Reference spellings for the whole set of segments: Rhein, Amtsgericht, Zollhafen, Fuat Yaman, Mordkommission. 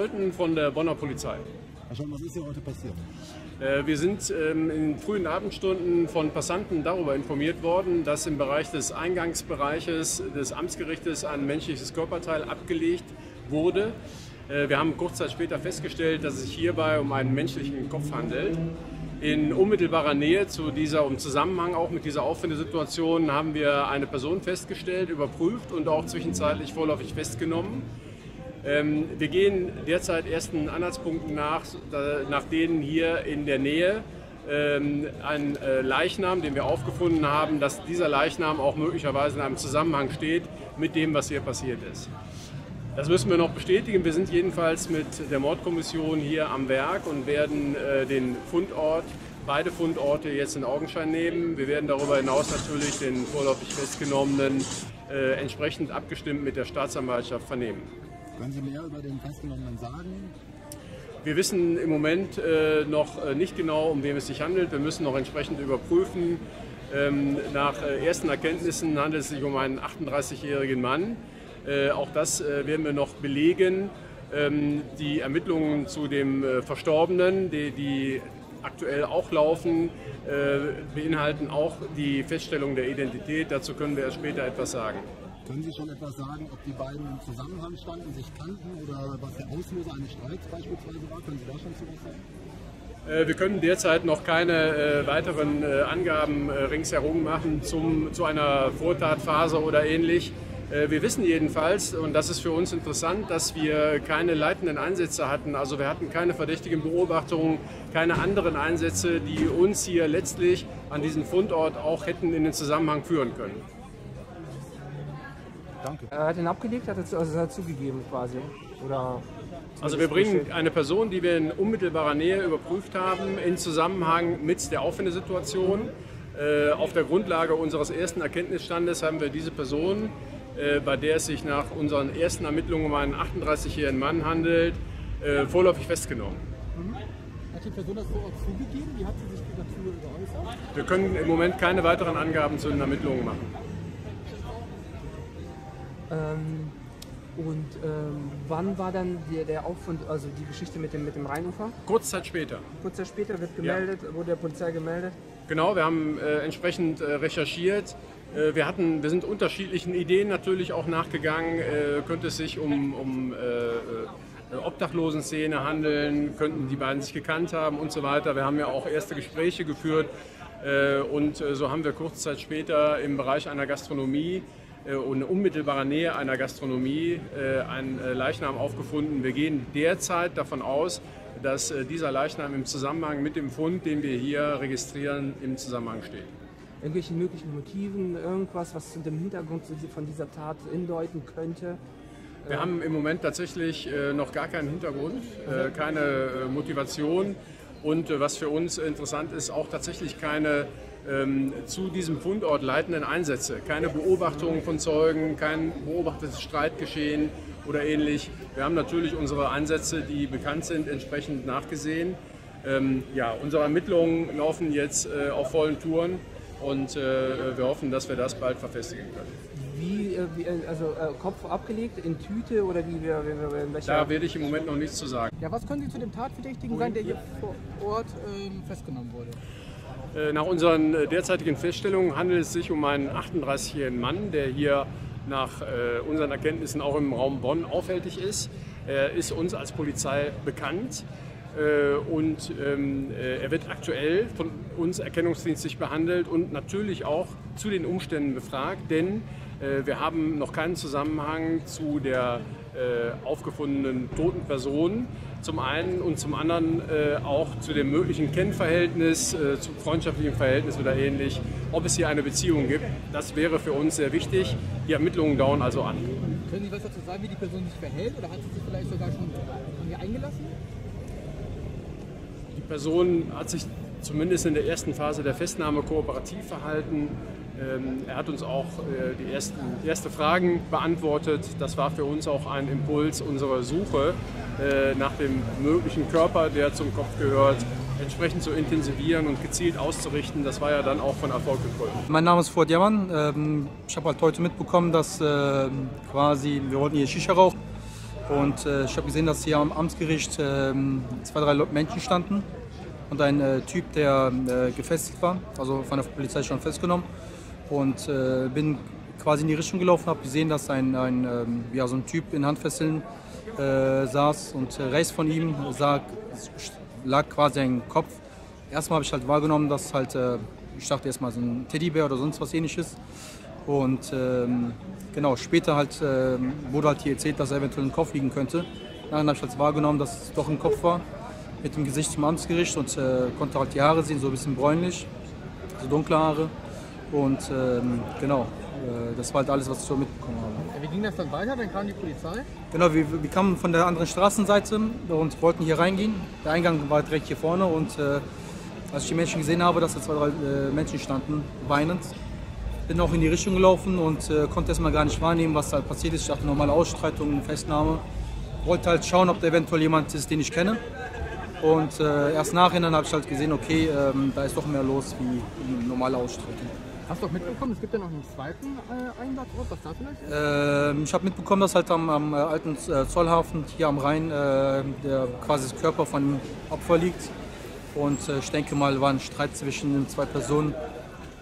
Leuten von der Bonner Polizei. Herr Schott, was ist hier heute passiert? Wir sind in frühen Abendstunden von Passanten darüber informiert worden, dass im Bereich des Eingangsbereiches des Amtsgerichtes ein menschliches Körperteil abgelegt wurde. Wir haben kurz Zeit später festgestellt, dass es sich hierbei um einen menschlichen Kopf handelt. In unmittelbarer Nähe zu dieser, im Zusammenhang auch mit dieser Auffindesituation, haben wir eine Person festgestellt, überprüft und auch zwischenzeitlich vorläufig festgenommen. Wir gehen derzeit ersten Anhaltspunkten nach denen hier in der Nähe ein Leichnam, den wir aufgefunden haben, dass dieser Leichnam auch möglicherweise in einem Zusammenhang steht mit dem, was hier passiert ist. Das müssen wir noch bestätigen. Wir sind jedenfalls mit der Mordkommission hier am Werk und werden den Fundort, beide Fundorte jetzt in Augenschein nehmen. Wir werden darüber hinaus natürlich den vorläufig Festgenommenen entsprechend abgestimmt mit der Staatsanwaltschaft vernehmen. Können Sie mehr über den Festgenommenen sagen? Wir wissen im Moment noch nicht genau, um wen es sich handelt. Wir müssen noch entsprechend überprüfen. Nach ersten Erkenntnissen handelt es sich um einen 38-jährigen Mann. Auch das werden wir noch belegen. Die Ermittlungen zu dem Verstorbenen, die aktuell auch laufen, beinhalten auch die Feststellung der Identität. Dazu können wir erst später etwas sagen. Können Sie schon etwas sagen, ob die beiden im Zusammenhang standen, sich kannten oder was der Auslöser eines Streits beispielsweise war? Können Sie da schon zu was sagen? Wir können derzeit noch keine weiteren Angaben ringsherum machen zu einer Vortatphase oder ähnlich. Wir wissen jedenfalls, und das ist für uns interessant, dass wir keine leitenden Einsätze hatten. Also wir hatten keine verdächtigen Beobachtungen, keine anderen Einsätze, die uns hier letztlich an diesen Fundort auch hätten in den Zusammenhang führen können. Danke. Er hat ihn abgelegt, hat es also zugegeben quasi? Oder also wir bringen eine Person, die wir in unmittelbarer Nähe überprüft haben, in Zusammenhang mit der Auffindesituation. Auf der Grundlage unseres ersten Erkenntnisstandes haben wir diese Person, bei der es sich nach unseren ersten Ermittlungen um einen 38-jährigen Mann handelt, vorläufig festgenommen. Hat die Person das so auch zugegeben? Wie hat sie sich dazu geäußert? Wir können im Moment keine weiteren Angaben zu den Ermittlungen machen. Wann war dann der Auffund, also die Geschichte mit dem Rheinufer? Kurz Zeit später. Kurz Zeit später wird gemeldet, ja. Wurde der Polizei gemeldet? Genau, wir haben entsprechend recherchiert. Wir sind unterschiedlichen Ideen natürlich auch nachgegangen. Könnte es sich um Obdachlosenszene handeln? Könnten die beiden sich gekannt haben und so weiter? Wir haben ja auch erste Gespräche geführt und so haben wir kurz Zeit später im Bereich einer Gastronomie und in unmittelbarer Nähe einer Gastronomie einen Leichnam aufgefunden. Wir gehen derzeit davon aus, dass dieser Leichnam im Zusammenhang mit dem Fund, den wir hier registrieren, im Zusammenhang steht. Irgendwelche möglichen Motiven, irgendwas, was zu dem Hintergrund von dieser Tat hindeuten könnte? Wir haben im Moment tatsächlich noch gar keinen Hintergrund, keine Motivation und was für uns interessant ist, auch tatsächlich keine zu diesem Fundort leitenden Einsätze. Keine Beobachtungen von Zeugen, kein beobachtetes Streitgeschehen oder ähnlich. Wir haben natürlich unsere Einsätze, die bekannt sind, entsprechend nachgesehen. Unsere Ermittlungen laufen jetzt auf vollen Touren und wir hoffen, dass wir das bald verfestigen können. Kopf abgelegt, in Tüte oder in welcher? Da werde ich im Moment noch nichts zu sagen. Ja, was können Sie zu dem Tatverdächtigen sagen, der hier vor Ort festgenommen wurde? Nach unseren derzeitigen Feststellungen handelt es sich um einen 38-jährigen Mann, der hier nach unseren Erkenntnissen auch im Raum Bonn aufhältig ist. Er ist uns als Polizei bekannt und er wird aktuell von uns erkennungsdienstlich behandelt und natürlich auch zu den Umständen befragt, denn wir haben noch keinen Zusammenhang zu der aufgefundenen toten Personen zum einen und zum anderen auch zu dem möglichen Kennverhältnis, zu freundschaftlichem Verhältnis oder ähnlich, ob es hier eine Beziehung gibt. Das wäre für uns sehr wichtig. Die Ermittlungen dauern also an. Können Sie was dazu sagen, wie die Person sich verhält oder hat sie sich vielleicht sogar schon hier eingelassen? Die Person hat sich zumindest in der ersten Phase der Festnahme kooperativ verhalten. Er hat uns auch die ersten Fragen beantwortet. Das war für uns auch ein Impuls, unsere Suche nach dem möglichen Körper, der zum Kopf gehört, entsprechend zu intensivieren und gezielt auszurichten. Das war ja dann auch von Erfolg gekrönt. Mein Name ist Fuat Yaman. Ich habe halt heute mitbekommen, dass wir wollten hier Shisha rauchen. Und ich habe gesehen, dass hier am Amtsgericht 2, 3 Menschen standen und ein Typ, der gefestigt war, also von der Polizei schon festgenommen. Und bin quasi in die Richtung gelaufen, habe gesehen, dass so ein Typ in Handfesseln saß und rechts von ihm lag quasi ein Kopf. Erstmal habe ich halt wahrgenommen, dass halt, ich dachte erstmal so ein Teddybär oder sonst was Ähnliches. Und genau, später halt, wurde halt hier erzählt, dass eventuell ein Kopf liegen könnte. Dann habe ich halt wahrgenommen, dass es doch ein Kopf war, mit dem Gesicht zum Amtsgericht, und konnte halt die Haare sehen, so ein bisschen bräunlich, so dunkle Haare. Und genau, das war halt alles, was ich so mitbekommen habe. Wie ging das dann weiter? Dann kam die Polizei? Genau, wir kamen von der anderen Straßenseite und wollten hier reingehen. Der Eingang war direkt hier vorne, und als ich die Menschen gesehen habe, dass da 2, 3 Menschen standen, weinend, bin auch in die Richtung gelaufen und konnte erstmal gar nicht wahrnehmen, was da halt passiert ist. Ich dachte, normale Ausstreitung, Festnahme. Wollte halt schauen, ob da eventuell jemand ist, den ich kenne. Und erst nachher habe ich halt gesehen, okay, da ist doch mehr los wie normale Ausstreitung. Hast du auch mitbekommen, es gibt ja noch einen zweiten Einsatzort, was da vielleicht ist? Ich habe mitbekommen, dass halt am alten Zollhafen hier am Rhein der quasi das Körper von dem Opfer liegt. Und ich denke mal, war ein Streit zwischen den 2 Personen.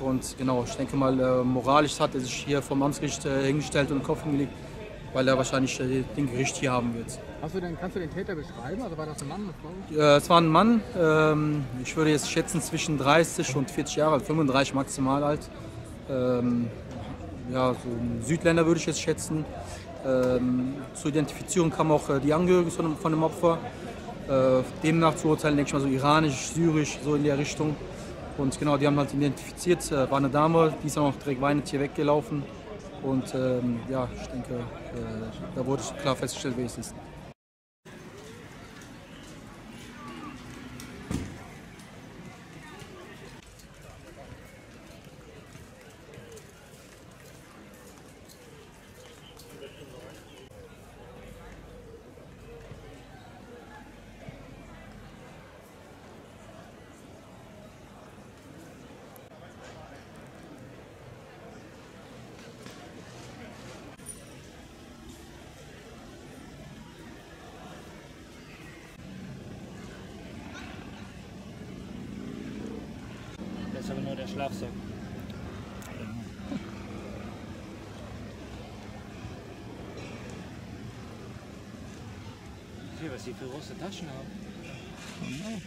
Und genau, ich denke mal, moralisch hat er sich hier vom Amtsgericht hingestellt und den Kopf hingelegt, weil er wahrscheinlich den Gericht hier haben wird. Kannst du den Täter beschreiben? Also war das ein Mann? Es war ein Mann, ich würde jetzt schätzen zwischen 30 und 40 Jahre alt, 35 maximal alt. Ja, so ein Südländer würde ich jetzt schätzen. Zur Identifizierung kamen auch die Angehörigen von dem Opfer. Demnach zu urteilen, denke ich mal, so iranisch, syrisch, so in der Richtung. Und genau, die haben halt identifiziert, war eine Dame, die ist dann auch direkt weinend hier weggelaufen. Und ja, ich denke, da wurde klar festgestellt, wer es ist. Das ist aber nur der Schlafsack. Sieh, was die für große Taschen haben.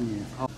Mhm.